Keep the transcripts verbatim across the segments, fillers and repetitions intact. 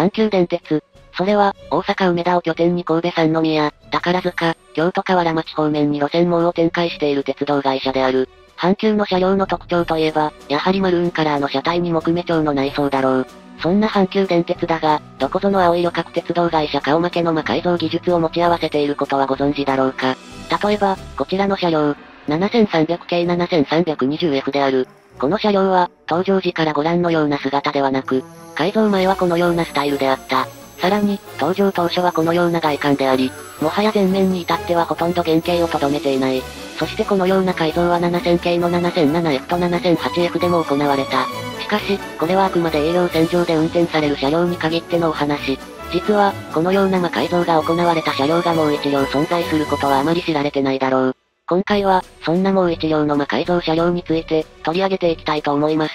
阪急電鉄。それは、大阪梅田を拠点に神戸三宮、宝塚、京都河原町方面に路線網を展開している鉄道会社である。阪急の車両の特徴といえば、やはりマルーンカラーの車体に木目調の内装だろう。そんな阪急電鉄だが、どこぞの青色各鉄道会社顔負けの魔改造技術を持ち合わせていることはご存知だろうか。例えば、こちらの車両、ななさんぜろぜろ系ななさんにぜろエフ である。この車両は、登場時からご覧のような姿ではなく、改造前はこのようなスタイルであった。さらに、登場当初はこのような外観であり、もはや前面に至ってはほとんど原型をとどめていない。そしてこのような改造はななせん系のななせんななエフ と ななせんはちエフ でも行われた。しかし、これはあくまで営業線上で運転される車両に限ってのお話。実は、このような魔改造が行われた車両がもう一両存在することはあまり知られてないだろう。今回は、そんなもう一両の魔改造車両について、取り上げていきたいと思います。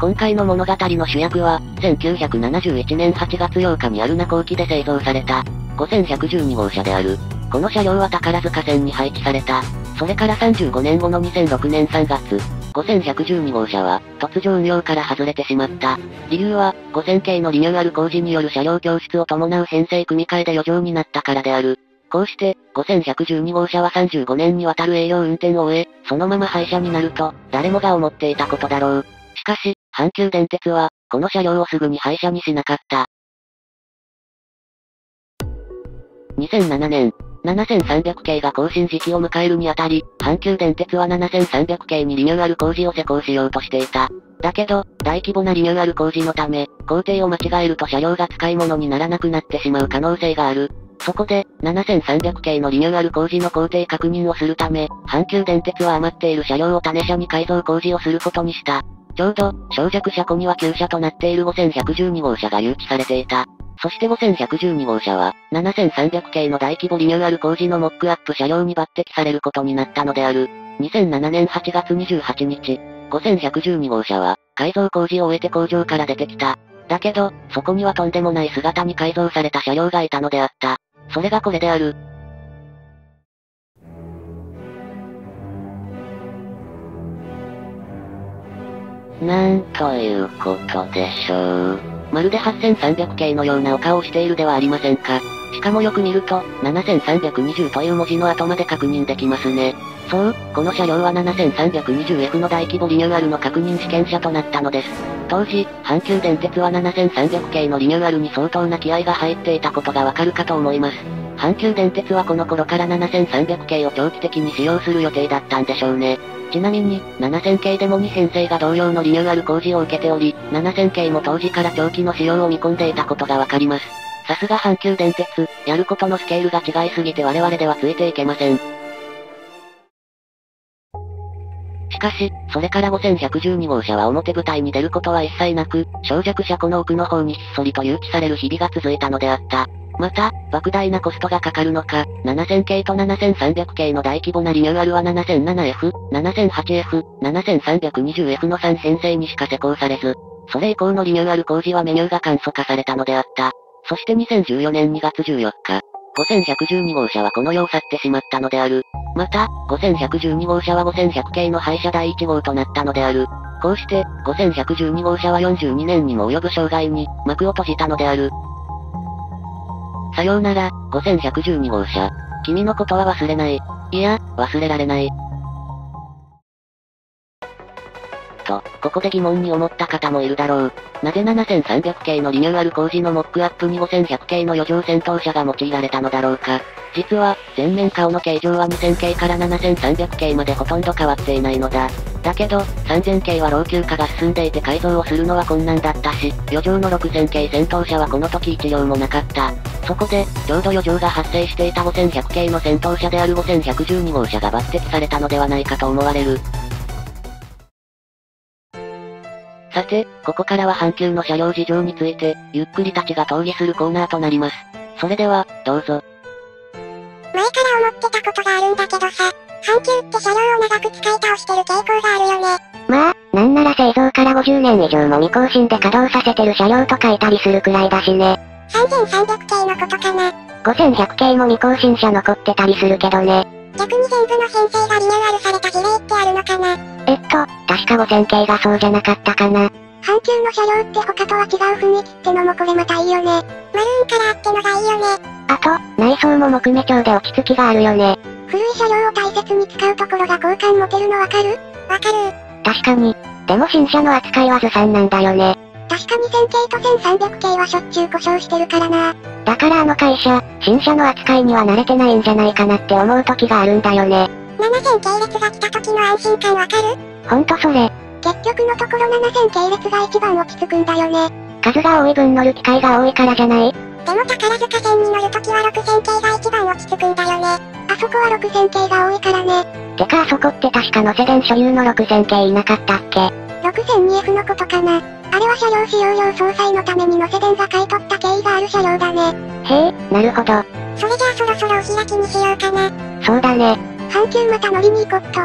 今回の物語の主役は、せんきゅうひゃくななじゅういちねんはちがつようかにアルナ後期で製造された、ごせんひゃくじゅうにごうしゃである。この車両は宝塚線に配置された。それからさんじゅうごねんごのにせんろくねんさんがつ、ごせんひゃくじゅうにごうしゃは、突如運用から外れてしまった。理由は、ごせんけいのリニューアル工事による車両供出を伴う編成組み替えで余剰になったからである。こうして、ごせんひゃくじゅうにごうしゃはさんじゅうごねんにわたる営業運転を終え、そのまま廃車になると、誰もが思っていたことだろう。しかし、阪急電鉄は、この車両をすぐに廃車にしなかった。にせんななねん、ななせんさんびゃくけいが更新時期を迎えるにあたり、阪急電鉄はななせんさんびゃくけいにリニューアル工事を施工しようとしていた。だけど、大規模なリニューアル工事のため、工程を間違えると車両が使い物にならなくなってしまう可能性がある。そこで、ななせんさんびゃくけいのリニューアル工事の工程確認をするため、阪急電鉄は余っている車両を種車に改造工事をすることにした。ちょうど、小弱車庫には旧車となっているごせんひゃくじゅうにごうしゃが誘致されていた。そしてごせんひゃくじゅうにごうしゃは、ななせんさんびゃくけいの大規模リニューアル工事のモックアップ車両に抜擢されることになったのである。にせんななねんはちがつにじゅうはちにち、ごせんひゃくじゅうにごうしゃは、改造工事を終えて工場から出てきた。だけど、そこにはとんでもない姿に改造された車両がいたのであった。それがこれである。なんということでしょう。まるではっせんさんびゃく系のようなお顔をしているではありませんか。しかもよく見ると、ななせんさんびゃくにじゅうという文字の後まで確認できますね。そう、この車両は ななせんさんびゃくにじゅうエフ の大規模リニューアルの確認試験車となったのです。当時、阪急電鉄はななせんさんびゃく系のリニューアルに相当な気合が入っていたことがわかるかと思います。阪急電鉄はこの頃からななせんさんびゃく系を長期的に使用する予定だったんでしょうね。ちなみに、ななせん系でもに編成が同様のリニューアル工事を受けており、ななせん系も当時から長期の使用を見込んでいたことがわかります。さすが阪急電鉄、やることのスケールが違いすぎて我々ではついていけません。しかし、それからごせんひゃくじゅうに号車は表舞台に出ることは一切なく、小弱車庫の奥の方にひっそりと誘致される日々が続いたのであった。また、莫大なコストがかかるのか、ななせん系とななせんさんびゃく系の大規模なリニューアルは ななせんななエフ、ななせんはちエフ、ななせんさんびゃくにじゅうエフ のさん編成にしか施行されず、それ以降のリニューアル工事はメニューが簡素化されたのであった。そしてにせんじゅうよねんにがつじゅうよっか、ごせんひゃくじゅうに号車はこの世を去ってしまったのである。また、ごせんひゃくじゅうに号車はごせんひゃく系の廃車だいいち号となったのである。こうして、ごせんひゃくじゅうに号車はよんじゅうにねんにも及ぶ障害に幕を閉じたのである。さようなら、ごせんひゃくじゅうに号車。君のことは忘れない。いや、忘れられない。と、ここで疑問に思った方もいるだろう。なぜななせんさんびゃく系のリニューアル工事のモックアップにごせんひゃく系の余剰戦闘車が用いられたのだろうか。実は、前面顔の形状はにせん系からななせんさんびゃく系までほとんど変わっていないのだ。だけど、さんぜん系は老朽化が進んでいて改造をするのは困難だったし、余剰のろくせん系戦闘車はこの時いち両もなかった。そこで、ちょうど余剰が発生していたごせんひゃく系の戦闘車であるごせんひゃくじゅうに号車が抜擢されたのではないかと思われる。さて、ここからは阪急の車両事情について、ゆっくりたちが討議するコーナーとなります。それでは、どうぞ。前から思ってたことがあるんだけどさ、阪急って車両を長く使い倒してる傾向があるよね。まあ、なんなら製造からごじゅうねん以上も未更新で稼働させてる車両とかいたりするくらいだしね。さんぜんさんびゃく系のことかな。ごせんひゃく系も未更新車残ってたりするけどね。逆に全部の編成がリニューアルされた事例ってあるのかな。えっと、確かごせん系がそうじゃなかったかな。阪急の車両って他とは違う雰囲気ってのもこれまたいいよね。マルーンカラーってのがいいよね。あと、内装も木目調で落ち着きがあるよね。古い車両を大切に使うところが好感持てるのわかる？わかる。確かに。でも新車の扱いはずさんなんだよね。確かにせん系とせんさんびゃく系はしょっちゅう故障してるからな。だからあの会社、新車の扱いには慣れてないんじゃないかなって思う時があるんだよね。ななせん系列が来た時の安心感わかる？ほんとそれ。結局のところななせん系列が一番落ち着くんだよね。数が多い分乗る機会が多いからじゃない？でも宝塚線に乗るときはろくせん系が一番落ち着くんだよね。あそこはろくせん系が多いからね。てかあそこって確かのセデン所有のろくせん系いなかったっけ？ ろくせんにエフ のことかな。あれは車両使用料相殺のためにのセデンが買い取った経緯がある車両だね。へえ、なるほど。それじゃあそろそろお開きにしようかな。そうだね。阪急また乗りに行こっと。